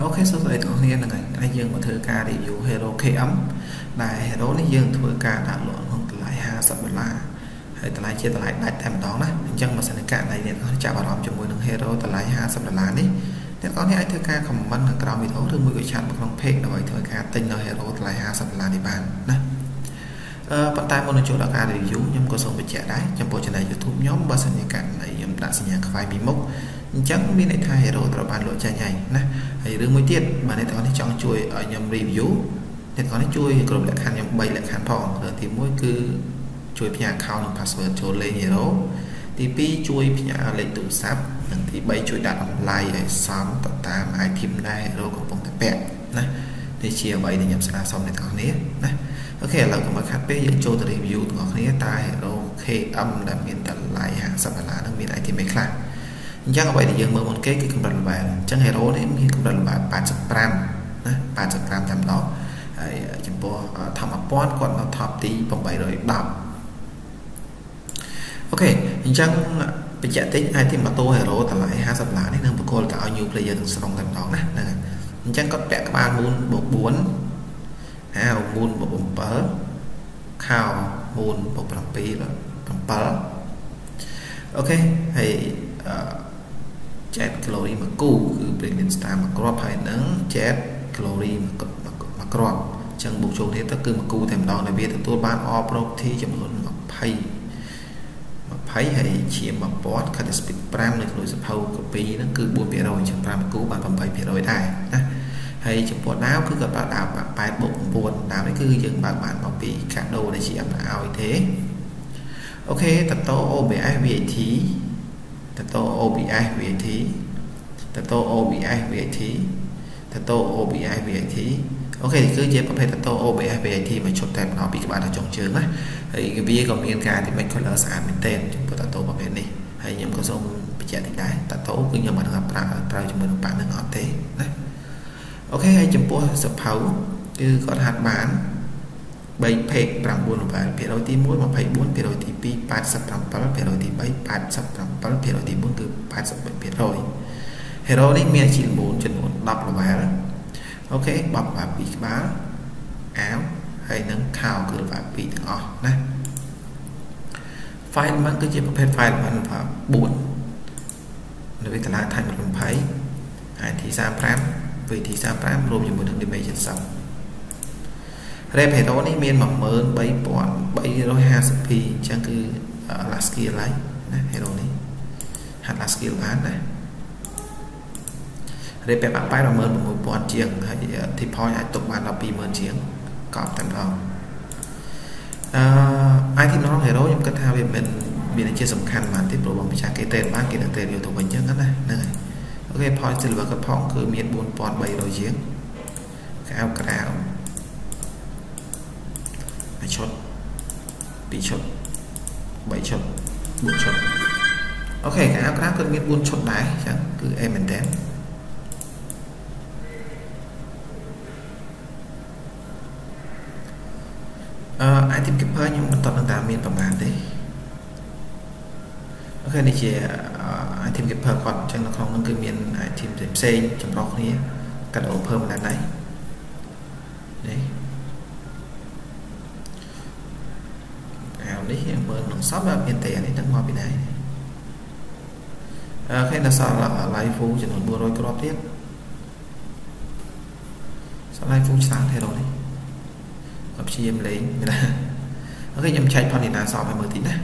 ok số tuổi của anh là anh dương mà thưa ca để dụ hero khe ấm là hero nó dương thưa ca đã luận hoặc lại ha sập là hay ta lại chia ta lại đại tam đó nè chân mà sẽ cả này nên có trả bảo đảm cho mỗi đường hero ta lại ha sập là đấy nên có thể anh thưa ca không bắn thằng cao bị thấu thương mũi chặt một lòng phê rồi thưa ca tình là hero ta lại ha sập là địa bàn nè vận tải môn chỗ đặc ca để dụ nhưng có số bị trẻ đấy trong bộ trên này YouTube nhóm ba sinh nhật cả này em đã sinh nhật phải bị mốc chẳng biết này thay hero tạo bàn lộ chạy nhảy nè thì đương mới tiền mà nên có thể chọn chuối ở nhầm review nên có thể chuối còn lại khăn nhầm 7 lại khăn phòng rồi thì mỗi cứ chuối nhà khao password cho lên hero thì pi chuối nhà lệnh tụ sáp thì 7 chuối đặt online xóm tập 8 ai thêm này hero của phòng tập bẹt này thì chia 7 để nhập xa xong để có nghĩa này ok là cũng khác với những chỗ review có nghĩa ta hero khi âm đã miền tận lại hạ sắp là nó miền lại thì mới khác chắc là vậy thì dừng mở một cái công đoạn bài chẳng hề đó đến khi công đoạn bài 800 gram làm đó chúng tôi thăm một con còn nó thọp tí bằng 7 rồi bảo ok chẳng bị chạy tích ai thì mà tôi hề đó lại hát sập lá nên một cô là tạo nhiều player thường xong làm đó nè chẳng có vẽ các bạn muốn bộ 4 hào muốn bộ 4 khao muốn bộ 4 ok thì chết calorie mà cũ cứ premium star mà crop hay nắng chết calorie mà crop chẳng buộc chôn thế ta cứ mà cũ thèm đó là biết tôi bán o pro thì chậm hơn mà pay hay chỉ mà bot cắt speed pram này rồi sập hầu copy nó cứ buồn bể rồi chẳng pram cũ bạn còn phải bể rồi đại hay chẳng bot đáo cứ gặp bạn đào bạn bài bộ buồn đào đấy cứ dừng bạn bảo bị cả đồ để chị em là ao thế ok tập tô obis về thì Tato OBI VAT ok thì cứ chế bấm hay Tato OBI VAT mà chốt tem nó bị các bạn là chồng chướng á thì cái vi còn yên ca thì mình có lỡ xả mình tên chúng tôi Tato bảo vệ đi hay những con sông bị chạy thì đáy Tato cứ như bạn gặp ra trao cho mình bạn đừng ngọt thế đấy. Ok hay chấm bố sập hấu cứ còn hạt bán 3 rep hệ đó này miền mỏng mờ bay bọn bay rồi ha thì chẳng cứ là skill lấy hệ đó này hạt là skill bán này rep hệ bạn bay là mờ một bọn chiếng hay thì phoi hạt tục bạn là pi mờ chiếng cọp tạm lòng ai thì nó hệ đó nhưng cái thao về mình là chưa sầm khăn mà tiếp tục bằng cái trang cái tên bán cái đặt tên điều thuộc mình nhất cái này ok phoi sẽ là cái phong cứ miền buồn bọn bay rồi chiếng cao cao chốt bị chốt 7 chốt 4 chốt ok cái áo khác cần biết 4 chốt đáy chẳng cứ em mình tém ai tìm kịp hơi nhưng mà toàn đang tạo miền bằng bàn đấy ok này chỉ ai tìm kịp hơi còn chẳng là không nâng cư miền ai tìm điểm xây trong đó kia cắt ổ phơm là này đấy đấy mơ nó sắp vào bên tè này đang ngoài bên này khi là sao là lại phụ cho nó mua rồi crop tiếp sao lại phụ sáng thế rồi gặp chị em lấy người ta ok em chạy phần thì là sao phải mở tí này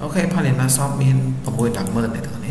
ok phần thì là sao mình có môi đặc mơ này thôi này